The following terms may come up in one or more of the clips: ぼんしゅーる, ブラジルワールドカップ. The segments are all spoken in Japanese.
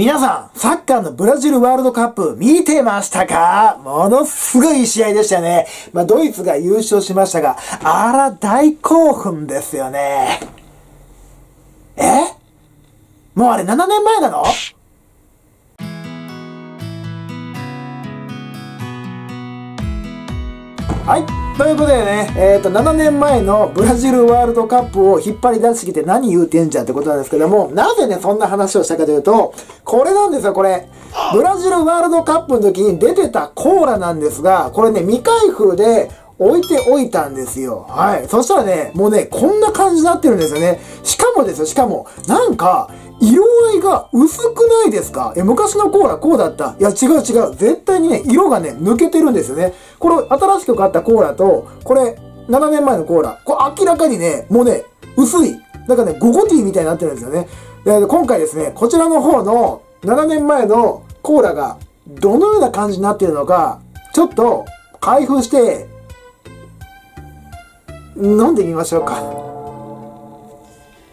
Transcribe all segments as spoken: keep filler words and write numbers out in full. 皆さん、サッカーのブラジルワールドカップ見てましたか？ものすごい試合でしたね。まあ、ドイツが優勝しましたが、あら、大興奮ですよね。え？もうあれななねんまえなの？はい。ということでね、えっと、ななねんまえのブラジルワールドカップを引っ張り出してきて何言うてんじゃんってことなんですけども、なぜね、そんな話をしたかというと、これなんですよ、これ。ブラジルワールドカップの時に出てたコーラなんですが、これね、未開封で置いておいたんですよ。はい。そしたらね、もうね、こんな感じになってるんですよね。しかもですよ、しかも、なんか、色合いが薄くないですか？え、昔のコーラこうだった。いや、違う違う。絶対にね、色がね、抜けてるんですよね。これ、新しく買ったコーラと、これ、ななねんまえのコーラ。これ、明らかにね、もうね、薄い。なんかね、ゴゴティーみたいになってるんですよね。で、今回ですね、こちらの方のななねんまえのコーラが、どのような感じになっているのか、ちょっと、開封して、飲んでみましょうか。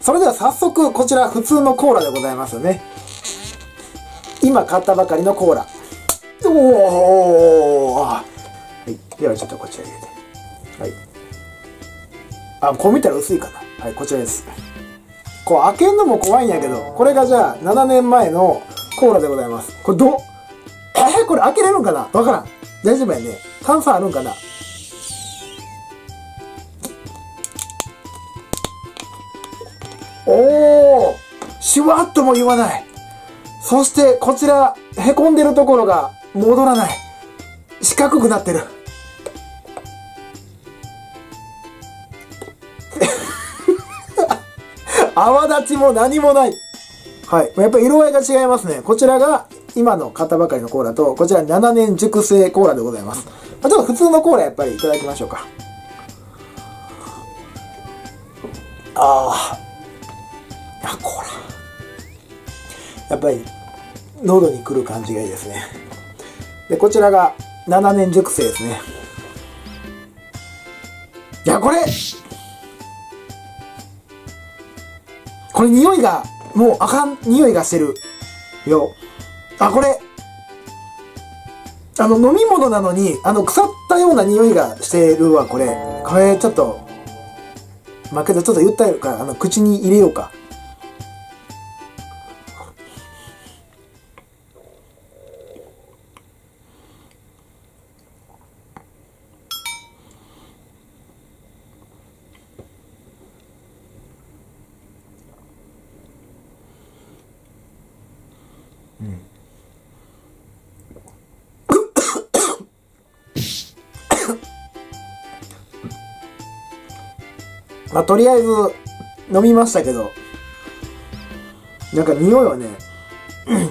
それでは早速、こちら普通のコーラでございますよね。今買ったばかりのコーラ。おー、はい。ではちょっとこちら入れて。はい。あ、こう見たら薄いかな。はい、こちらです。こう開けるのも怖いんやけど、これがじゃあななねんまえのコーラでございます。これど、えー、これ開けれるんかな？わからん。大丈夫やね。炭酸あるんかな？おー、シュワッとも言わない。そして、こちら、へこんでるところが戻らない。四角くなってる。泡立ちも何もない。はい。やっぱり色合いが違いますね。こちらが今の買ったばかりのコーラと、こちらななねん熟成コーラでございます。ちょっと普通のコーラやっぱりいただきましょうか。あー。あ、こら。やっぱり、喉にくる感じがいいですね。で、こちらがななねん熟成ですね。いや、これこれ匂いが、もうあかん匂いがしてるよ。あ、これあの、飲み物なのに、あの、腐ったような匂いがしてるわ、これ。これ、ちょっと、まあ、けどちょっと言ったよりか、あの、口に入れようか。うん、まあとりあえず飲みましたけど、なんか匂いはね、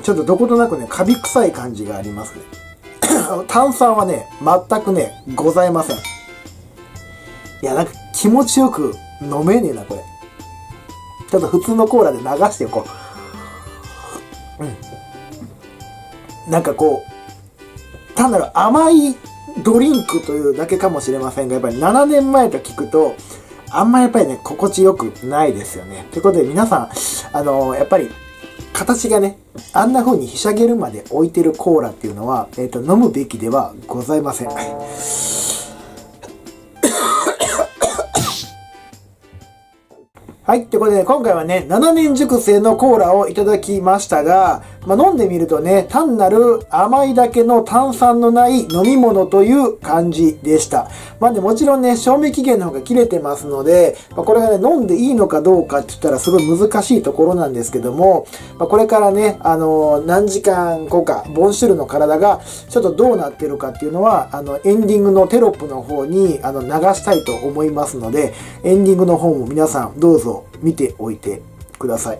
ちょっとどことなくね、カビ臭い感じがありますね。炭酸はね、全くねございません。いや、なんか気持ちよく飲めねえな、これ。ちょっと普通のコーラで流しておこう。うん、なんかこう、単なる甘いドリンクというだけかもしれませんが、やっぱりななねんまえと聞くと、あんまやっぱりね、心地よくないですよね。ということで皆さん、あのー、やっぱり、形がね、あんな風にひしゃげるまで置いてるコーラっていうのは、えっと、飲むべきではございません。はい。ということで、今回はね、ななねん熟成のコーラをいただきましたが、まあ、飲んでみるとね、単なる甘いだけの炭酸のない飲み物という感じでした。まあで、もちろんね、賞味期限の方が切れてますので、まあ、これがね、飲んでいいのかどうかって言ったらすごい難しいところなんですけども、まあ、これからね、あのー、何時間後か、ボンシュールの体がちょっとどうなってるかっていうのは、あの、エンディングのテロップの方に、あの、流したいと思いますので、エンディングの方も皆さん、どうぞ、見ておいてください。